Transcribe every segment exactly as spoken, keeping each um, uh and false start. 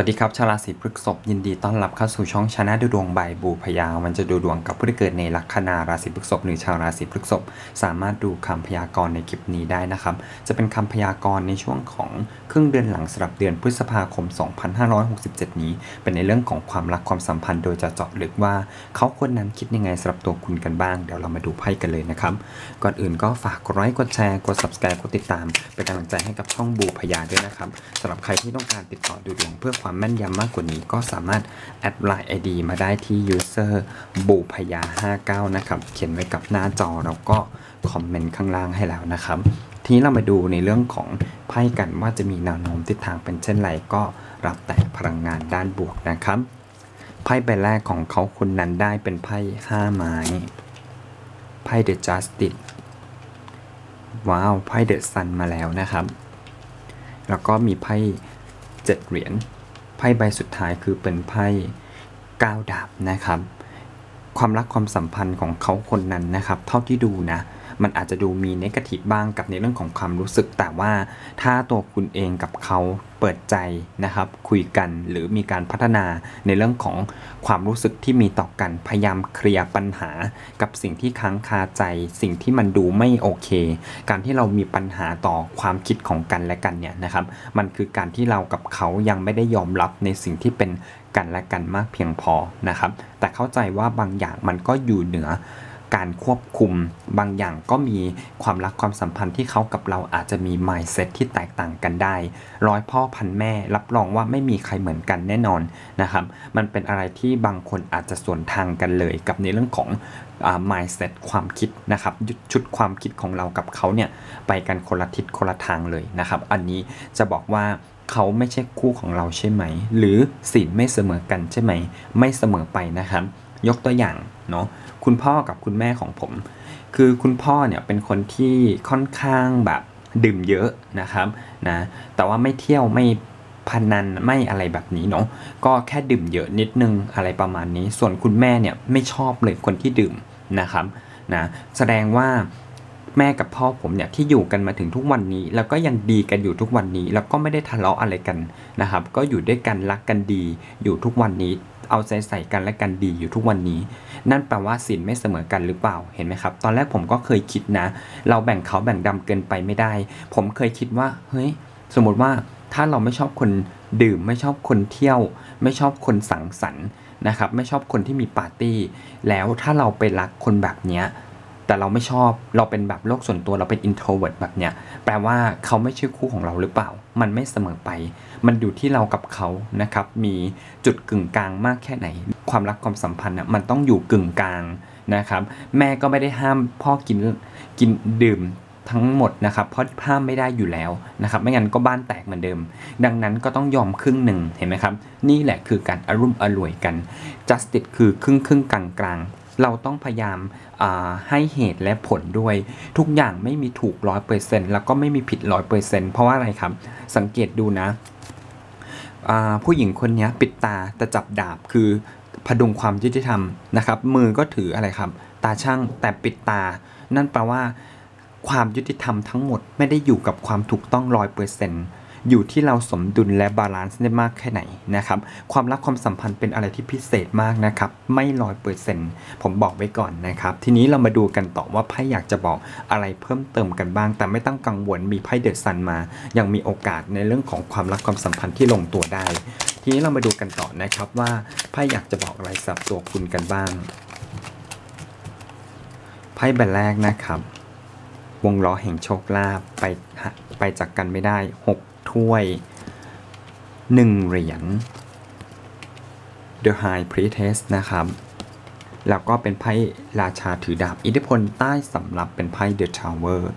สวัสดีครับชาวราศีพฤษภยินดีต้อนรับเข้าสู่ช่องชาแนลดูดวงบ่ายบูพยาวมันจะดูดวงกับผู้ที่เกิดในลัคนาราศีพฤษภหรือชาวราศีพฤษภสามารถดูคำพยากรณ์ในคลิปนี้ได้นะครับจะเป็นคำพยากรณ์ในช่วงของครึ่งเดือนหลังสำหรับเดือนพฤษภาคมสองพันห้าร้อยหกสิบเจ็ดนี้เป็นในเรื่องของความรักความสัมพันธ์โดยจะเจาะลึกว่าเขาคนนั้นคิดยังไงสำหรับตัวคุณกันบ้างเดี๋ยวเรามาดูไพ่กันเลยนะครับก่อนอื่นก็ฝากกดไลค์กดแชร์กด ซับสไครบ์ กดติดตามเป็นกำลังใจให้กับช่องบูพยาด้วยนะครับสำหรับใครที่ต้องการติดต่อดูดวงเพื่อความแม่นยำมากกว่านี้ก็สามารถแอดไลน์ ไอ ดี มาได้ที่ user บูพยาห้าเก้านะครับเขียนไว้กับหน้าจอแล้วก็คอมเมนต์ข้างล่างให้แล้วนะครับทีนี้เรามาดูในเรื่องของไพ่กันว่าจะมีแนวโน้มทิศทางเป็นเช่นไรก็รับแต่พลังงานด้านบวกนะครับไพ่ใบแรกของเขาคนนั้นได้เป็นไพ่ห้าไม้ไพ่ The Justice ว้าวไพ่ The Sun มาแล้วนะครับแล้วก็มีไพ่เจ็ดเหรียญไพ่ใบสุดท้ายคือเป็นไพ่เก้าดาบนะครับความรักความสัมพันธ์ของเขาคนนั้นนะครับเท่าที่ดูนะมันอาจจะดูมีเนกาทีฟบ้างกับในเรื่องของความรู้สึกแต่ว่าถ้าตัวคุณเองกับเขาเปิดใจนะครับคุยกันหรือมีการพัฒนาในเรื่องของความรู้สึกที่มีต่อกันพยายามเคลียร์ปัญหากับสิ่งที่ค้างคาใจสิ่งที่มันดูไม่โอเคการที่เรามีปัญหาต่อความคิดของกันและกันเนี่ยนะครับมันคือการที่เรากับเขายังไม่ได้ยอมรับในสิ่งที่เป็นกันและกันมากเพียงพอนะครับแต่เข้าใจว่าบางอย่างมันก็อยู่เหนือการควบคุมบางอย่างก็มีความรักความสัมพันธ์ที่เขากับเราอาจจะมี mindset ที่แตกต่างกันได้ร้อยพ่อพันแม่รับรองว่าไม่มีใครเหมือนกันแน่นอนนะครับมันเป็นอะไรที่บางคนอาจจะสวนทางกันเลยกับในเรื่องของ mindset ความคิดนะครับชุดความคิดของเรากับเขาเนี่ยไปกันคนละทิศคนละทางเลยนะครับอันนี้จะบอกว่าเขาไม่ใช่คู่ของเราใช่ไหมหรือศีลไม่เสมอกันใช่ไหมไม่เสมอไปนะครับยกตัวอย่างเนาะคุณพ่อกับคุณแม่ของผมคือคุณพ่อเนี่ยเป็นคนที่ค่อนข้างแบบดื่มเยอะนะครับนะแต่ว่าไม่เที่ยวไม่พนันไม่อะไรแบบนี้เนาะก็แค่ดื่มเยอะนิดนึงอะไรประมาณนี้ส่วนคุณแม่เนี่ยไม่ชอบเลยคนที่ดื่มนะครับนะแสดงว่าแม่กับพ่อผมเนี่ยที่อยู่กันมาถึงทุกวันนี้แล้วก็ยังดีกันอยู่ทุกวันนี้แล้วก็ไม่ได้ทะเลาะอะไรกันนะครับก็อยู่ด้วยกันรักกันดีอยู่ทุกวันนี้เอาใจใส่กันและกันดีอยู่ทุกวันนี้นั่นแปลว่าศีลไม่เสมอกันหรือเปล่าเห็นไหมครับตอนแรกผมก็เคยคิดนะเราแบ่งเขาแบ่งดำเกินไปไม่ได้ผมเคยคิดว่าเฮ้ยสมมติว่าถ้าเราไม่ชอบคนดื่มไม่ชอบคนเที่ยวไม่ชอบคนสังสรรค์นะครับไม่ชอบคนที่มีปาร์ตี้แล้วถ้าเราไปรักคนแบบเนี้ยแต่เราไม่ชอบเราเป็นแบบโลกส่วนตัวเราเป็น อินโทรเวิร์ต แบบเนี้ยแปลว่าเขาไม่ใช่คู่ของเราหรือเปล่ามันไม่เสมอไปมันอยู่ที่เรากับเขานะครับมีจุดกึ่งกลางมากแค่ไหนความรักความสัมพันธ์มันต้องอยู่กึ่งกลางนะครับแม่ก็ไม่ได้ห้ามพ่อกินกินดื่มทั้งหมดนะครับเพราะห้ามไม่ได้อยู่แล้วนะครับไม่งั้นก็บ้านแตกเหมือนเดิมดังนั้นก็ต้องยอมครึ่งหนึ่งเห็นไหมครับนี่แหละคือการอรุ่มอร่วยกัน จัสติส คือครึ่งครึ่งกลางกลางเราต้องพยายามให้เหตุและผลด้วยทุกอย่างไม่มีถูก ร้อยเปอร์เซ็นต์ แล้วก็ไม่มีผิด ร้อยเปอร์เซ็นต์ เพราะว่าอะไรครับสังเกตดูนะผู้หญิงคนนี้ปิดตาแต่จับดาบคือพดุงความยุติธรรมนะครับมือก็ถืออะไรครับตาช่างแต่ปิดตานั่นแปลว่าความยุติธรรมทั้งหมดไม่ได้อยู่กับความถูกต้อง ร้อยเปอร์เซ็นต์อยู่ที่เราสมดุลและบาลานซ์ได้มากแค่ไหนนะครับความรักความสัมพันธ์เป็นอะไรที่พิเศษมากนะครับไม่ร้อยเปอร์เซ็นต์ผมบอกไว้ก่อนนะครับทีนี้เรามาดูกันต่อว่าไพ่อยากจะบอกอะไรเพิ่มเติมกันบ้างแต่ไม่ต้องกังวลมีไพ่เดอะซันมายังมีโอกาสในเรื่องของความรักความสัมพันธ์ที่ลงตัวได้ทีนี้เรามาดูกันต่อนะครับว่าไพ่อยากจะบอกอะไรสำหรับตัวคุณกันบ้างไพ่ใบแรกนะครับวงล้อแห่งโชคลาภไปไปจากกันไม่ได้หกถ้วยหนึ่งเหรียญ เดอะ ไฮ พรีเทส นะครับแล้วก็เป็นไพ่ราชาถือดาบอิทธิพลใต้สำหรับเป็นไพ่ เดอะ ทาวเวอร์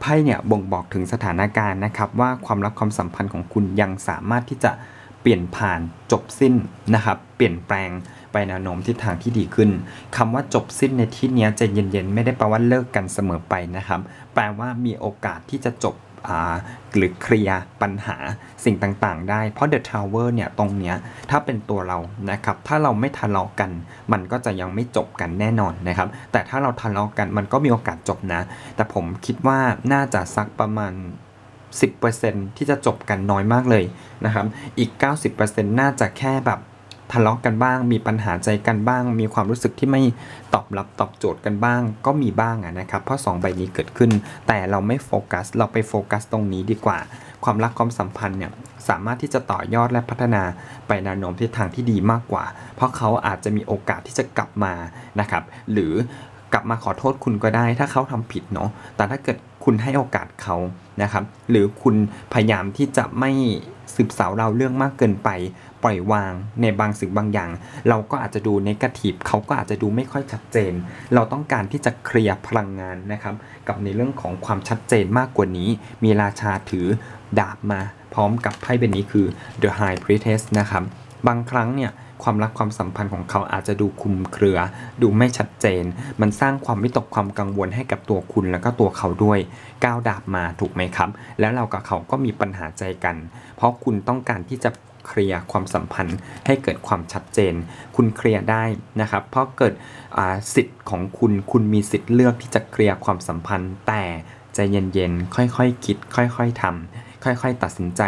ไพ่เนี่ยบ่งบอกถึงสถานการณ์นะครับว่าความรักความสัมพันธ์ของคุณยังสามารถที่จะเปลี่ยนผ่านจบสิ้นนะครับเปลี่ยนแปลงไปแนวโน้มทิศทางที่ดีขึ้นคำว่าจบสิ้นในที่นี้จะเย็นๆไม่ได้แปลว่าเลิกกันเสมอไปนะครับแปลว่ามีโอกาสที่จะจบหรือเคลียร์ปัญหาสิ่งต่างๆได้เพราะ เดอะ ทาวเวอร์ เนี่ยตรงเนี้ยถ้าเป็นตัวเรานะครับถ้าเราไม่ทะเลาะกันมันก็จะยังไม่จบกันแน่นอนนะครับแต่ถ้าเราทะเลาะกันมันก็มีโอกาสจบนะแต่ผมคิดว่าน่าจะสักประมาณ สิบเปอร์เซ็นต์ ที่จะจบกันน้อยมากเลยนะครับอีก เก้าสิบเปอร์เซ็นต์ น่าจะแค่แบบทะเลาะกันบ้างมีปัญหาใจกันบ้างมีความรู้สึกที่ไม่ตอบรับตอบโจทย์กันบ้างก็มีบ้างนะครับเพราะสองใบนี้เกิดขึ้นแต่เราไม่โฟกัสเราไปโฟกัสตรงนี้ดีกว่าความรักความสัมพันธ์เนี่ยสามารถที่จะต่อยอดและพัฒนาไปในแนวโน้มทิศทางที่ดีมากกว่าเพราะเขาอาจจะมีโอกาสที่จะกลับมานะครับหรือกลับมาขอโทษคุณก็ได้ถ้าเขาทำผิดเนาะแต่ถ้าเกิดคุณให้โอกาสเขานะครับหรือคุณพยายามที่จะไม่สืบสาวเราเรื่องมากเกินไปปล่อยวางในบางสิ่งบางอย่างเราก็อาจจะดูเนกาทีฟเขาก็อาจจะดูไม่ค่อยชัดเจนเราต้องการที่จะเคลียร์พลังงานนะครับกับในเรื่องของความชัดเจนมากกว่านี้มีราชาถือดาบมาพร้อมกับไพ่ใบนี้คือ The High Priestess นะครับบางครั้งเนี่ยความรักความสัมพันธ์ของเขาอาจจะดูคลุมเครือดูไม่ชัดเจนมันสร้างความวิตกความกังวลให้กับตัวคุณแล้วก็ตัวเขาด้วยก้าวดาบมาถูกไหมครับแล้วเรากับเขาก็มีปัญหาใจกันเพราะคุณต้องการที่จะเคลียร์ความสัมพันธ์ให้เกิดความชัดเจนคุณเคลียร์ได้นะครับเพราะเกิดสิทธิ์ของคุณคุณมีสิทธิ์เลือกที่จะเคลียร์ความสัมพันธ์แต่ใจเย็นๆค่อยๆคิดค่อยๆทำค่อยๆตัดสินใจ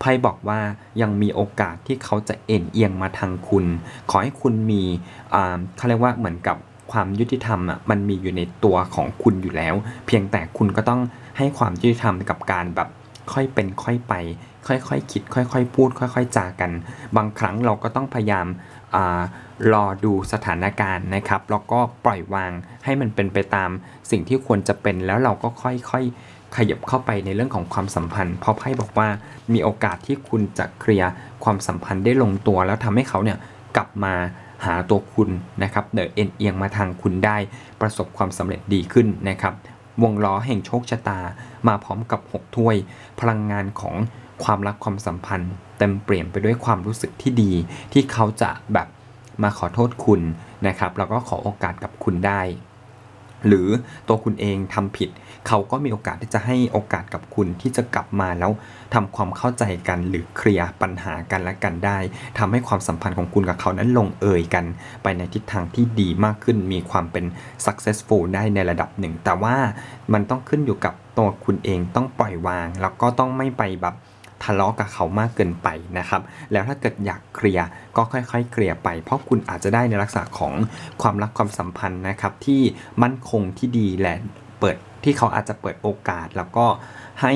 ไพ่บอกว่ายังมีโอกาสที่เขาจะเอ็นเอียงมาทางคุณขอให้คุณมีเขาเรียกว่าเหมือนกับความยุติธรรมอ่ะมันมีอยู่ในตัวของคุณอยู่แล้วเพียงแต่คุณก็ต้องให้ความยุติธรรมกับการแบบค่อยเป็นค่อยไปค่อยๆ ค, คิดค่อยๆพูดค่อยๆจากันบางครั้งเราก็ต้องพยายามรอดูสถานการณ์นะครับแล้วก็ปล่อยวางให้มันเป็นไปตามสิ่งที่ควรจะเป็นแล้วเราก็ค่อยๆขยับเข้าไปในเรื่องของความสัมพันธ์เพราะไพ่บอกว่ามีโอกาสที่คุณจะเคลียร์ความสัมพันธ์ได้ลงตัวแล้วทำให้เขาเนี่ยกลับมาหาตัวคุณนะครับเดินเอ็นเอียงมาทางคุณได้ประสบความสำเร็จดีขึ้นนะครับวงล้อแห่งโชคชะตามาพร้อมกับหกถ้วยพลังงานของความรักความสัมพันธ์เต็มเปลี่ยนไปด้วยความรู้สึกที่ดีที่เขาจะแบบมาขอโทษคุณนะครับแล้วก็ขอโอกาสกับคุณได้หรือตัวคุณเองทำผิดเขาก็มีโอกาสที่จะให้โอกาสกับคุณที่จะกลับมาแล้วทำความเข้าใจกันหรือเคลียร์ปัญหากันและกันได้ทำให้ความสัมพันธ์ของคุณกับเขานั้นลงเอยกันไปในทิศทางที่ดีมากขึ้นมีความเป็น successful ได้ในระดับหนึ่งแต่ว่ามันต้องขึ้นอยู่กับตัวคุณเองต้องปล่อยวางแล้วก็ต้องไม่ไปแบบทะเลาะกับเขามากเกินไปนะครับแล้วถ้าเกิดอยากเคลียร์ก็ค่อยๆเคลียร์ไปเพราะคุณอาจจะได้ในลักษณะของความรักความสัมพันธ์นะครับที่มั่นคงที่ดีและเปิดที่เขาอาจจะเปิดโอกาสแล้วก็ให้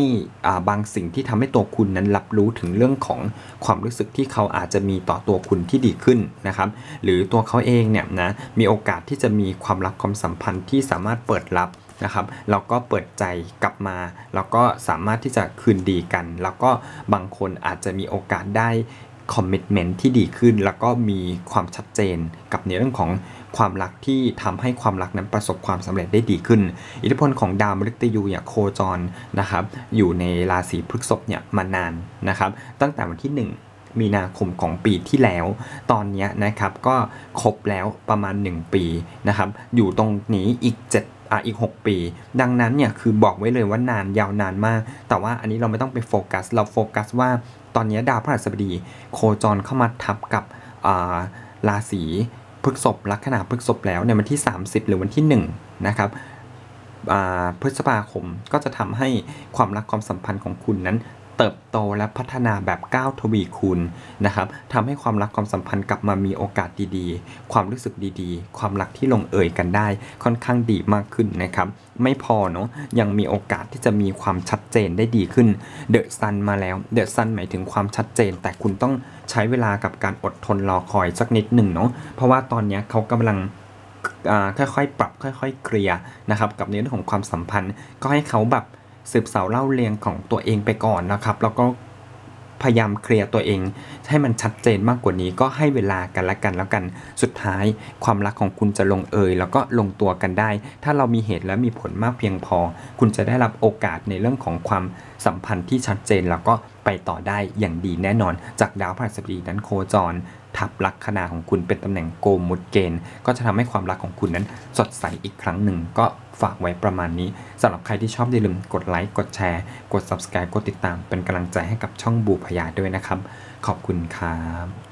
บางสิ่งที่ทำให้ตัวคุณนั้นรับรู้ถึงเรื่องของความรู้สึกที่เขาอาจจะมีต่อตัวคุณที่ดีขึ้นนะครับหรือตัวเขาเองเนี่ยนะมีโอกาสที่จะมีความรักความสัมพันธ์ที่สามารถเปิดรับนะครับเราก็เปิดใจกลับมาแล้วก็สามารถที่จะคืนดีกันแล้วก็บางคนอาจจะมีโอกาสได้คอมมิตเมนต์ที่ดีขึ้นแล้วก็มีความชัดเจนกับในเรื่องของความรักที่ทำให้ความรักนั้นประสบความสำเร็จได้ดีขึ้นอิทธิพลของดาวมฤตยูเนี่ยโคจรนะครับอยู่ในราศีพฤษภเนี่ยมานานนะครับตั้งแต่วันที่หนึ่งมีนาคมของปีที่แล้วตอนนี้นะครับก็ครบแล้วประมาณหนึ่งปีนะครับอยู่ตรงนี้อีกเจ็ดอีกหกปีดังนั้นเนี่ยคือบอกไว้เลยว่านานยาวนานมากแต่ว่าอันนี้เราไม่ต้องไปโฟกัสเราโฟกัสว่าตอนนี้ดาวพฤหัสบดีโคจรเข้ามาทับกับราศีพฤษภลัคนาพฤษภแล้วในวันที่สามสิบหรือวันที่หนึ่งนะครับพฤษภาคมก็จะทำให้ความรักความสัมพันธ์ของคุณนั้นเติบโตและพัฒนาแบบก้าวทวีคูณนะครับทำให้ความรักความสัมพันธ์กลับมามีโอกาสดีๆความรู้สึกดีๆความรักที่ลงเอยกันได้ค่อนข้างดีมากขึ้นนะครับไม่พอเนาะยังมีโอกาสที่จะมีความชัดเจนได้ดีขึ้นเดอะซันมาแล้วเดอะซันหมายถึงความชัดเจนแต่คุณต้องใช้เวลากับการอดทนรอคอยสักนิดหนึ่งเนาะเพราะว่าตอนนี้เขากำลังค่อยๆปรับค่อยๆเคลียร์นะครับกับเรื่องของความสัมพันธ์ก็ให้เขาแบบสืบสาวเล่าเรียงของตัวเองไปก่อนนะครับแล้วก็พยายามเคลียร์ตัวเองให้มันชัดเจนมากกว่านี้ก็ให้เวลากันละกันแล้วกันสุดท้ายความรักของคุณจะลงเอยแล้วก็ลงตัวกันได้ถ้าเรามีเหตุและมีผลมากเพียงพอคุณจะได้รับโอกาสในเรื่องของความสัมพันธ์ที่ชัดเจนแล้วก็ไปต่อได้อย่างดีแน่นอนจากดาวพฤหัสบดีนั้นโคจรทับลัคนาของคุณเป็นตำแหน่งโกมุตเกณฑ์ก็จะทำให้ความรักของคุณนั้นสดใสอีกครั้งหนึ่งก็ฝากไว้ประมาณนี้สำหรับใครที่ชอบอย่าลืมกดไลค์กดแชร์กด ซับสไครบ์ กดติดตามเป็นกำลังใจให้กับช่องบูพยาด้วยนะครับขอบคุณครับ